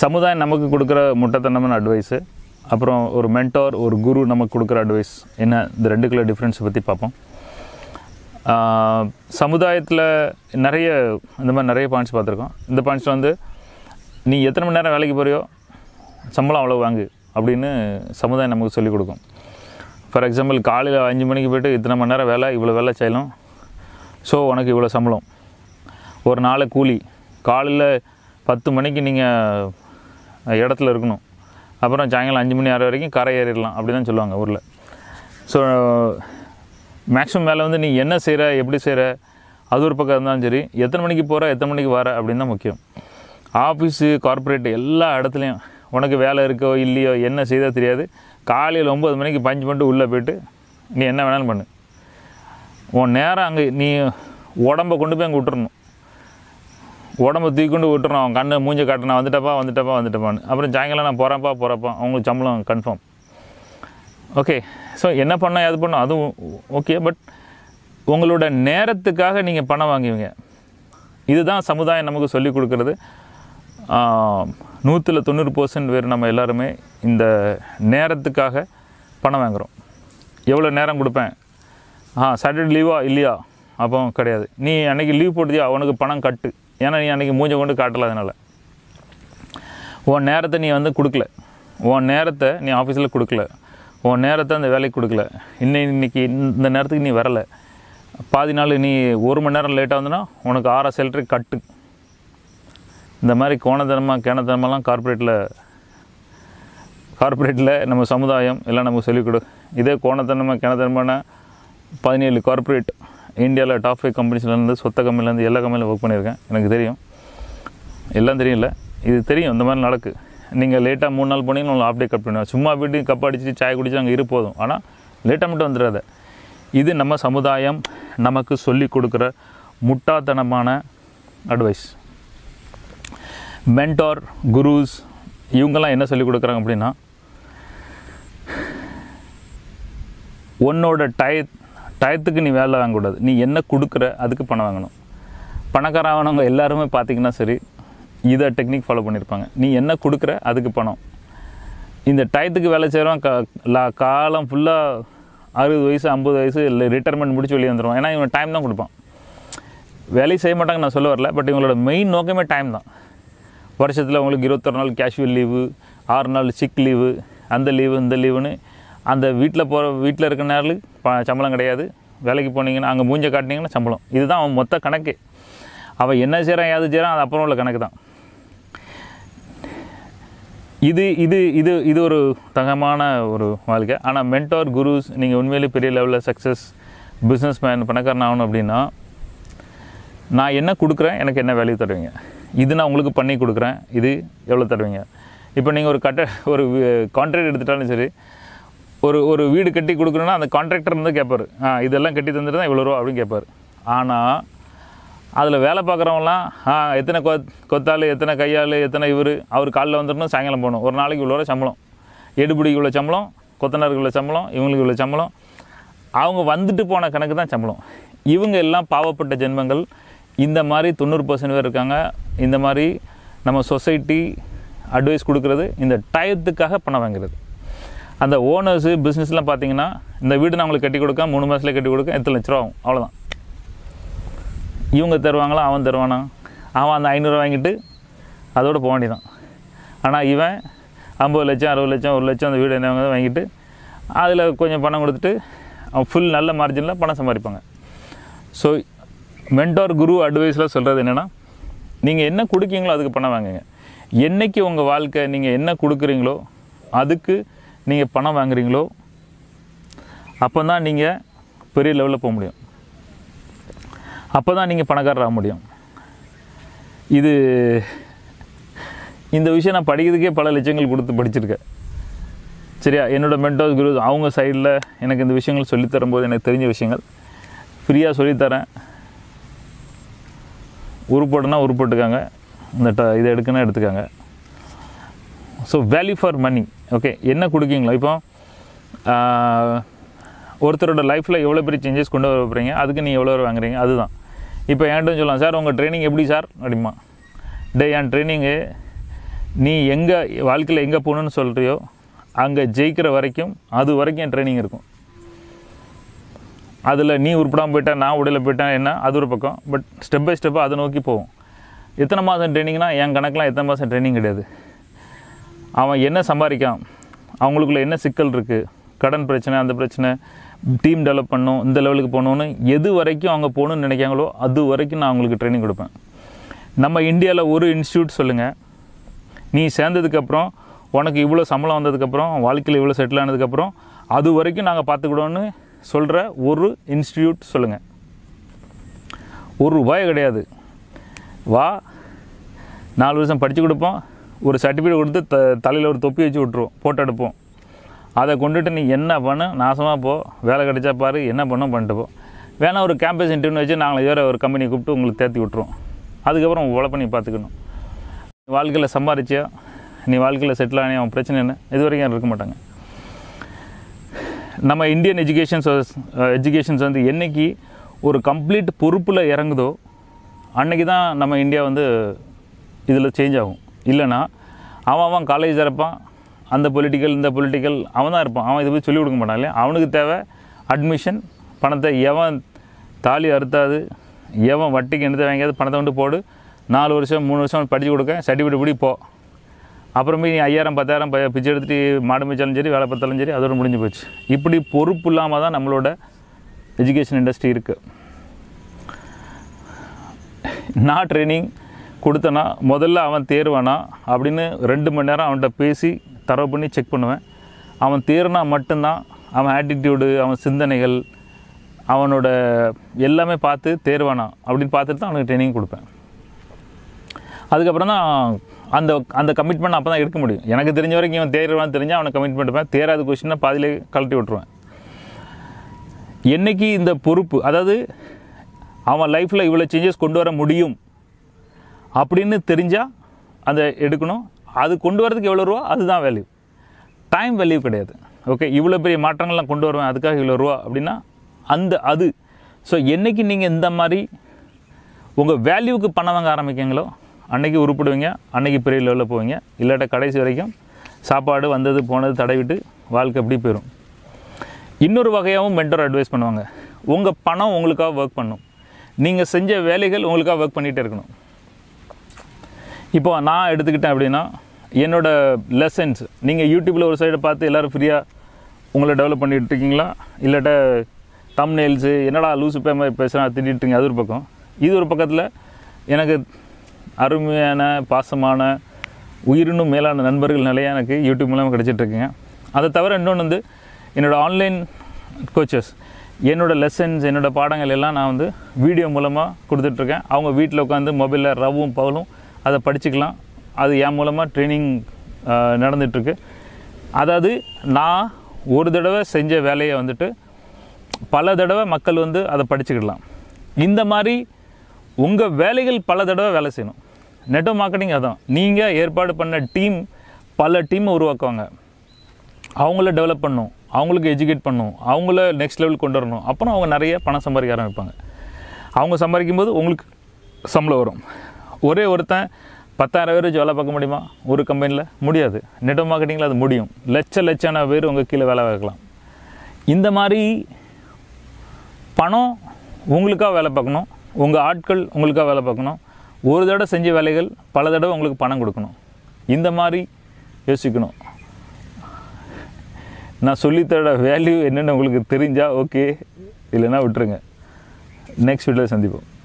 சமுதாயம் நமக்கு கொடுக்குற முட்டத்தனமான அட்வைஸு அப்புறம் ஒரு மென்டார் ஒரு குரு நமக்கு கொடுக்குற அட்வைஸ் என்ன, இந்த ரெண்டுக்குள்ள டிஃப்ரென்ஸை பற்றி பார்ப்போம். சமுதாயத்தில் நிறைய இந்த மாதிரி நிறைய பாயிண்ட்ஸ் பார்த்துருக்கோம். இந்த பாயிண்ட்ஸில் வந்து நீ எத்தனை மணி நேரம் வேலைக்கு போறியோ சம்பளம் அவ்வளோ வாங்கு அப்படின்னு சமுதாயம் நமக்கு சொல்லிக் கொடுக்கும். ஃபார் எக்ஸாம்பிள், காலையில் 5 மணிக்கு போய்ட்டு இத்தனை மணி நேரம் வேலை, இவ்வளோ வேலை செய்யலாம், ஸோ உனக்கு இவ்வளோ சம்பளம், ஒரு நாளை கூலி, காலையில் 10 மணிக்கு நீங்கள் இடத்துல இருக்கணும், அப்புறம் சாயங்காலம் 5 மணி 6 வரைக்கும் கரை ஏறிடலாம் அப்படி தான் சொல்லுவாங்க ஊரில். ஸோ மேக்ஸிமம் வேலை வந்து நீ என்ன செய்கிற எப்படி செய்கிற அது ஒரு பக்கம் இருந்தாலும் சரி, எத்தனை மணிக்கு போகிற எத்தனை மணிக்கு வர அப்படின்னு தான் முக்கியம். ஆஃபீஸு கார்பரேட் எல்லா இடத்துலையும் உனக்கு வேலை இருக்கோ இல்லையோ என்ன செய்தால் தெரியாது, காலையில் 9 மணிக்கு பஞ்சு பண்ணிட்டு உள்ளே போய்ட்டு நீ என்ன வேணாலும் பண்ணு, உன் நேரம் அங்கே நீ உடம்பை கொண்டு போய் அங்கே விட்டுறணும், உடம்பை தூக்கி கொண்டு விட்டுறணும், அவன் கண்ணை மூஞ்ச காட்டினா வந்துட்டப்பான்னு. அப்புறம் சாயங்காலம் நான் போகிறப்பா அவங்களுக்கு சம்பளம் கன்ஃபார்ம். ஓகே, ஸோ என்ன பண்ணோம் எது பண்ணோம் அதுவும் ஓகே, பட் உங்களோட நேரத்துக்காக நீங்கள் பணம் வாங்குவீங்க. இதுதான் சமுதாயம் நமக்கு சொல்லிக் கொடுக்குறது. 100% பேர் நம்ம எல்லாருமே இந்த நேரத்துக்காக பணம் வாங்குகிறோம். எவ்வளோ நேரம் கொடுப்பேன், சாட்டர்டே லீவா இல்லையா அப்போ கிடையாது, நீ அன்றைக்கி லீவ் போட்டுதியா அவனுக்கு பணம் கட்டு, ஏன்னா நீ அன்றைக்கி மூஞ்ச கொண்டு காட்டல, அதனால் உன் நேரத்தை நீ வந்து கொடுக்கல, உன் நேரத்தை நீ ஆஃபீஸில் கொடுக்கல, உன் நேரத்தை அந்த வேலைக்கு கொடுக்கல, இன்றைக்கி இந்த நேரத்துக்கு நீ வரலை, பாதி நாள் நீ 1 மணி நேரம் லேட்டாக வந்தோன்னா உனக்கு 6 சேலரி கட்டு. இந்த மாதிரி கேனத்தனமாலாம் கார்பரேட்டில் நம்ம சமுதாயம் எல்லாம் நமக்கு சொல்லிக் கொடு. இதே கோணத்தனமாக கேனத்தனமான 17 கார்பரேட் இந்தியாவில் டாப் 5 கம்பெனிஸ்லேருந்து சொத்த கம்பெனிலேருந்து எல்லா கம்பெனியில் ஒர்க் பண்ணியிருக்கேன், எனக்கு தெரியும், எல்லாம் தெரியும், இல்லை இது தெரியும். இந்த மாதிரி நடக்கு, நீங்கள் லேட்டாக 3 நாள் போனீங்கன்னா உங்களை ஆப்டே கட் பண்ணுவேன், சும்மா போய்ட்டு கப் அடிச்சுட்டு சாய் குடிச்சு அங்கே இருப்போதும், ஆனால் லேட்டாக மட்டும் வந்துடாத. இது நம்ம சமுதாயம் நமக்கு சொல்லி கொடுக்குற முட்டாள்தனமான அட்வைஸ். மென்டார் குருஸ் இவங்கெல்லாம் என்ன சொல்லிக் கொடுக்குறாங்க அப்படின்னா, உன்னோட டயத்துக்கு நீ வேலை வாங்கக்கூடாது, நீ என்ன கொடுக்குற அதுக்கு பணம் வாங்கணும். பணக்காரவனவங்க எல்லாருமே பார்த்திங்கன்னா சரி இதை டெக்னிக் ஃபாலோ பண்ணியிருப்பாங்க, நீ என்ன கொடுக்குற அதுக்கு பணம். இந்த டயத்துக்கு வேலை செய்கிறவன் காலம் ஃபுல்லாக 60 வயசு 50 வயசு இல்லை ரிட்டைர்மெண்ட் முடிச்சு வெளியே வந்துடுவான், ஏன்னா இவன் டைம் தான் கொடுப்பான், வேலையை செய்ய மாட்டாங்க நான் சொல்ல வரல, பட் இவங்களோட மெயின் நோக்கமே டைம் தான். வருஷத்தில் உங்களுக்கு 21 நாள் கேஷுவல் லீவு, 6 நாள் சிக் லீவு, அந்த லீவு இந்த லீவுன்னு அந்த வீட்டில் இருக்கிற நேரத்துக்கு சம்பளம் கிடையாது, வேலைக்கு போனீங்கன்னா அங்கே மூஞ்ச காட்டினீங்கன்னா சம்பளம். இதுதான் அவன் மொத்த கணக்கு, அவன் என்ன செய்கிறான் ஏது செய்கிறான் அது அப்புறம் உள்ள கணக்கு தான். இது இது இது இது ஒரு தகமான ஒரு வாழ்க்கை. ஆனால் மென்டார் குருஸ், நீங்கள் உண்மையிலேயே பெரிய லெவலில் சக்ஸஸ் பிஸ்னஸ் மேன் பணக்காரன் ஆகணும் அப்படின்னா, நான் என்ன கொடுக்குறேன் எனக்கு என்ன வேல்யூ தருவீங்க, இது நான் உங்களுக்கு பண்ணி கொடுக்குறேன் இது எவ்வளோ தருவீங்க. இப்போ நீங்கள் ஒரு கான்ட்ராக்ட் எடுத்துட்டாலும் சரி, ஒரு வீடு கட்டி கொடுக்குறோன்னா அந்த கான்ட்ராக்டர் வந்து கேட்பார், இதெல்லாம் கட்டி தந்துட்டு தான் இவ்வளோ ரூபா அப்படின்னு கேட்பார். ஆனால் அதில் வேலை பார்க்குறவங்களாம் எத்தனை கொத்தாள் எத்தனை கையாள் எத்தனை அவர் காலில் வந்துடணும், சாயங்காலம் போகணும், ஒரு நாளைக்கு இவ்வளோ சம்பளம், எடுபிடிக்கு இவ்வளோ சம்பளம், கொத்தனாருக்கு இவ்வளோ சம்பளம், இவங்களுக்கு இவ்வளோ சம்பளம், அவங்க வந்துட்டு போன கணக்கு தான் சம்பளம். இவங்க எல்லாம் பாவப்பட்ட ஜென்மங்கள். இந்த மாதிரி 90% பேர் இருக்காங்க. இந்த மாதிரி நம்ம சொசைட்டி அட்வைஸ் கொடுக்குறது இந்த டயத்துக்காக பணம் வாங்குறது. அந்த ஓனர்ஸு பிஸ்னஸ்லாம் பார்த்தீங்கன்னா, இந்த வீடு நான் உங்களுக்கு கட்டி கொடுக்க 3 மாதத்தில் கட்டி கொடுக்க 8 லட்ச ரூபா ஆகும், அவ்வளோதான். இவங்க தருவாங்களா அவன் தருவானா, அவன் அந்த 500 வாங்கிட்டு அதோட போக வேண்டியதான். ஆனால் இவன் 50 லட்சம் 60 லட்சம் 1 லட்சம் அந்த வீடு என்ன வாங்கிட்டு அதில் கொஞ்சம் பணம் கொடுத்துட்டு அவன் ஃபுல் நல்ல மார்ஜினில் பணம் சம்பாதிப்பாங்க. ஸோ மென்டார் குரு அட்வைஸில் சொல்கிறது என்னென்னா, நீங்கள் என்ன கொடுக்கீங்களோ அதுக்கு பணம் வாங்குங்க. என்றைக்கு உங்கள் வாழ்க்கை நீங்கள் என்ன கொடுக்குறீங்களோ அதுக்கு நீங்கள் பணம் வாங்குறீங்களோ அப்போ தான் நீங்கள் பெரிய லெவலில் போக முடியும், அப்போ தான் நீங்கள் பணக்காரர் ஆக முடியும். இந்த விஷயம் நான் படிக்கிறதுக்கே பல லட்சங்கள் கொடுத்து படிச்சிருக்கேன். சரியா, என்னோடய மென்டார் குரு அவங்க சைடில் எனக்கு இந்த விஷயங்கள் சொல்லித்தரும்போது எனக்கு தெரிஞ்ச விஷயங்கள் ஃப்ரீயாக சொல்லித்தரேன். உருப்போட்டுனா உருப்போட்டுக்காங்க, இந்த இதை எடுக்குன்னா எடுத்துக்காங்க. So value for money. Okay, என்ன கொடுக்கீங்களா, இப்போ ஒருத்தரோட லைஃப்பில் எவ்வளோ பெரிய சேஞ்சஸ் கொண்டு வர போகிறீங்க அதுக்கு நீ எவ்வளோ வாங்குறீங்க அதுதான். இப்போ என்கிட்ட சொல்லலாம், சார் உங்கள் ட்ரைனிங் எப்படி சார் அப்படிமா, டே என் ட்ரைனிங்கு நீ எங்கே வாழ்க்கையில் எங்கே போகணுன்னு சொல்கிறியோ அங்கே ஜெயிக்கிற வரைக்கும் அது வரைக்கும் என் ட்ரைனிங் இருக்கும். அதில் நீ உருப்படாமல் போயிட்டேன், நான் உடையில் போயிட்டேன், என்ன அது ஒரு பக்கம். பட் ஸ்டெப் பை ஸ்டெப்பாக அதை நோக்கி போவோம். எத்தனை மாதம் ட்ரைனிங்னால் என் கணக்கெலாம் எத்தனை மாதம் ட்ரைனிங் கிடையாது. அவன் என்ன சம்பாதிக்கான், அவங்களுக்குள்ள என்ன சிக்கல் இருக்குது, கடன் பிரச்சனை, அந்த பிரச்சனை, டீம் டெவலப் பண்ணணும், இந்த லெவலுக்கு போகணுன்னு எது வரைக்கும் அவங்க போகணுன்னு நினைக்காங்களோ அது வரைக்கும் நான் அவங்களுக்கு ட்ரைனிங் கொடுப்பேன். நம்ம இந்தியாவில் ஒரு இன்ஸ்டியூட் சொல்லுங்கள், நீ சேர்ந்ததுக்கப்புறம் உனக்கு இவ்வளோ சம்பளம் வந்ததுக்கப்புறம், வாழ்க்கையில் இவ்வளோ செட்டில் ஆனதுக்கப்புறம் அது வரைக்கும் நாங்கள் பார்த்துக்கிடுவோன்னு சொல்கிற ஒரு இன்ஸ்டியூட் சொல்லுங்கள். ஒரு ரூபாய் கிடையாது. வா, 4 வருஷம் படித்து கொடுப்போம், ஒரு சர்டிஃபிகேட் கொடுத்து தலையில் ஒரு தொப்பி வச்சு விட்ருவோம், போட்டோ எடுப்போம். அதை கொண்டுட்டு நீ என்ன பண்ணு, நாசமாக போ, வேலை கிடைச்சா பாரு, என்ன பண்ணும் பண்ணிட்டு போ. வேணால் ஒரு கேம்பஸ் இன்டர்வியூன்னு வச்சு நாங்கள் வேறு ஒரு கம்பெனி கூப்பிட்டு உங்களுக்கு தேர்த்தி விட்ருவோம். அதுக்கப்புறம் உழைப்ப நீ பார்த்துக்கணும். நீ வாழ்க்கையில் சம்பாதிச்சியா, நீ வாழ்க்கையில் செட்டில் ஆனே, அவன் பிரச்சனை என்ன, இது வரைக்கும் யாரும் இருக்க மாட்டாங்க. நம்ம இந்தியன் எஜுகேஷன்ஸ் வந்து என்றைக்கு ஒரு கம்ப்ளீட் பொறுப்பில் இறங்குதோ அன்றைக்கி தான் நம்ம இந்தியா வந்து இதில் சேஞ்ச் ஆகும். இல்லைனா அவன் காலேஜ் இருப்பான், அந்த பொலிட்டிக்கல் இந்த பொலிட்டிக்கல் அவன் தான் இருப்பான். அவன் இதை போய் சொல்லிக் கொடுக்க மாட்டான் இல்லையா. அவனுக்கு தேவை அட்மிஷன், பணத்தை எவன் தாலி அறுத்தாது, எவன் வட்டிக்கு எடுத்து வாங்கியாது, பணத்தை கொண்டு போடு, 4 வருஷம் 3 வருஷம் படித்து கொடுக்க, சர்டிஃபிகேட் பிடி போ. அப்புறமே நீ 5000 10,000 பிச்சை எடுத்துகிட்டு மாடு மிச்சாலும் சரி, வேலை பார்த்தாலும் சரி, அதோட முடிஞ்சு போச்சு. இப்படி பொறுப்பு இல்லாமல் தான் நம்மளோட எஜுகேஷன் இண்டஸ்ட்ரி இருக்குது. நான் ட்ரைனிங் கொடுத்தனா முதல்ல அவன் தேர்வானா அப்படின்னு 2 மணி நேரம் அவன்கிட்ட பேசி தரவு பண்ணி செக் பண்ணுவேன். அவன் தேர்னா மட்டும்தான் அவன் ஆட்டிடியூடு, அவன் சிந்தனைகள், அவனோட எல்லாமே பார்த்து தேர்வானா அப்படின்னு பார்த்துட்டு தான் அவனுக்கு ட்ரைனிங் கொடுப்பேன். அதுக்கப்புறம் தான் அந்த அந்த கமிட்மெண்ட் அப்போ தான் எடுக்க முடியும். எனக்கு தெரிஞ்ச வரைக்கும் இவன் தேர்வான்னு தெரிஞ்சால் அவனை கமிட்மெண்ட் பண்ணேன், தேராத கொஸ்டினை பாதியிலே கழட்டி விட்டுருவேன். என்றைக்கு இந்த பொறுப்பு, அதாவது அவன் லைஃப்பில் இவ்வளோ சேஞ்சஸ் கொண்டு வர முடியும் அப்படின்னு தெரிஞ்சால் அதை எடுக்கணும். அது கொண்டு வரதுக்கு எவ்வளோ ரூபா, அதுதான் வேல்யூ. டைம் வேல்யூ கிடையாது. ஓகே, இவ்வளோ பெரிய மாற்றங்கள்லாம் கொண்டு வருவேன், அதுக்காக இவ்வளோ ரூபா அப்படின்னா அந்த அது. ஸோ என்றைக்கு நீங்கள் இந்த மாதிரி உங்கள் வேல்யூவுக்கு பணம் வாங்க ஆரம்பிக்கிங்களோ அன்றைக்கி உருப்பிடுவீங்க, அன்றைக்கி பெரிய லெவலில் போவீங்க. இல்லாட்ட கடைசி வரைக்கும் சாப்பாடு வந்தது போனது தடவிட்டு வாழ்க்கை எப்படி போயிடும். இன்னொரு வகையாகவும் மென்டர் அட்வைஸ் பண்ணுவாங்க. உங்கள் பணம் உங்களுக்காக ஒர்க் பண்ணும், நீங்கள் செஞ்ச வேலைகள் உங்களுக்காக ஒர்க் பண்ணிகிட்டே இருக்கணும். இப்போ நான் எடுத்துக்கிட்டேன் அப்படின்னா என்னோடய லெசன்ஸ், நீங்கள் யூடியூப்பில் ஒரு சைடை பார்த்து எல்லோரும் ஃப்ரீயாக உங்களை டெவலப் பண்ணிகிட்டு இருக்கீங்களா, இல்லாட்ட தம்ப்நெயில்ஸு என்னடா லூசு பேமாதிரி பேசுகிறேன் அது திட்டிகிட்ருங்க, அது ஒரு பக்கம். இது ஒரு பக்கத்தில் எனக்கு அருமையான பாசமான உயிரினும் மேலான நண்பர்கள் நிலையாக எனக்கு யூடியூப் மூலமாக கிடச்சிட்ருக்குங்க. அதை தவிர இன்னொன்று வந்து என்னோடய ஆன்லைன் கோச்சஸ், என்னோடய லெசன்ஸ், என்னோடய பாடங்கள் எல்லாம் நான் வந்து வீடியோ மூலமாக கொடுத்துட்ருக்கேன். அவங்க வீட்டில் உட்காந்து மொபைலில் ரவும் பகலும் அதை படிச்சுக்கலாம். அது என் மூலமாக ட்ரைனிங் நடந்துகிட்ருக்கு. அதாவது நான் ஒரு தடவை செஞ்ச வேலையை வந்துட்டு பல தடவை மக்கள் வந்து அதை படிச்சுக்கிடலாம். இந்த மாதிரி உங்கள் வேலைகள் பல தடவை வேலை செய்யணும். நெட்வொர்க் மார்க்கெட்டிங் அதுதான். நீங்கள் ஏற்பாடு பண்ண டீம் பல டீமை உருவாக்குவாங்க, அவங்கள டெவலப் பண்ணணும், அவங்களுக்கு எஜுகேட் பண்ணணும், அவங்கள நெக்ஸ்ட் லெவலுக்கு கொண்டு வரணும். அப்புறம் அவங்க நிறைய பணம் சம்பாதிக்க ஆரம்பிப்பாங்க. அவங்க சம்பாதிக்கும் போது உங்களுக்கு சம்பளம் வரும். ஒரே ஒருத்தன் 10,000 பேர் வச்சு வேலை பார்க்க முடியுமா ஒரு கம்பெனியில்? முடியாது. நெட்வொர்க் மார்க்கெட்டிங்கில் அது முடியும். லட்சக்கணக்கான பேர் உங்கள் கீழே வேலை பார்க்கலாம். இந்த மாதிரி பணம் உங்களுக்காக வேலை பார்க்கணும், உங்கள் ஆட்கள் உங்களுக்காக வேலை பார்க்கணும், ஒரு தடவை செஞ்ச வேலைகள் பல தடவை உங்களுக்கு பணம் கொடுக்கணும். இந்த மாதிரி யோசிக்கணும். நான் சொல்லித்தர வேல்யூ என்னென்னு உங்களுக்கு தெரிஞ்சால் ஓகே, இல்லைன்னா விட்டுருங்க. நெக்ஸ்ட் வீடியோவில் சந்திப்போம்.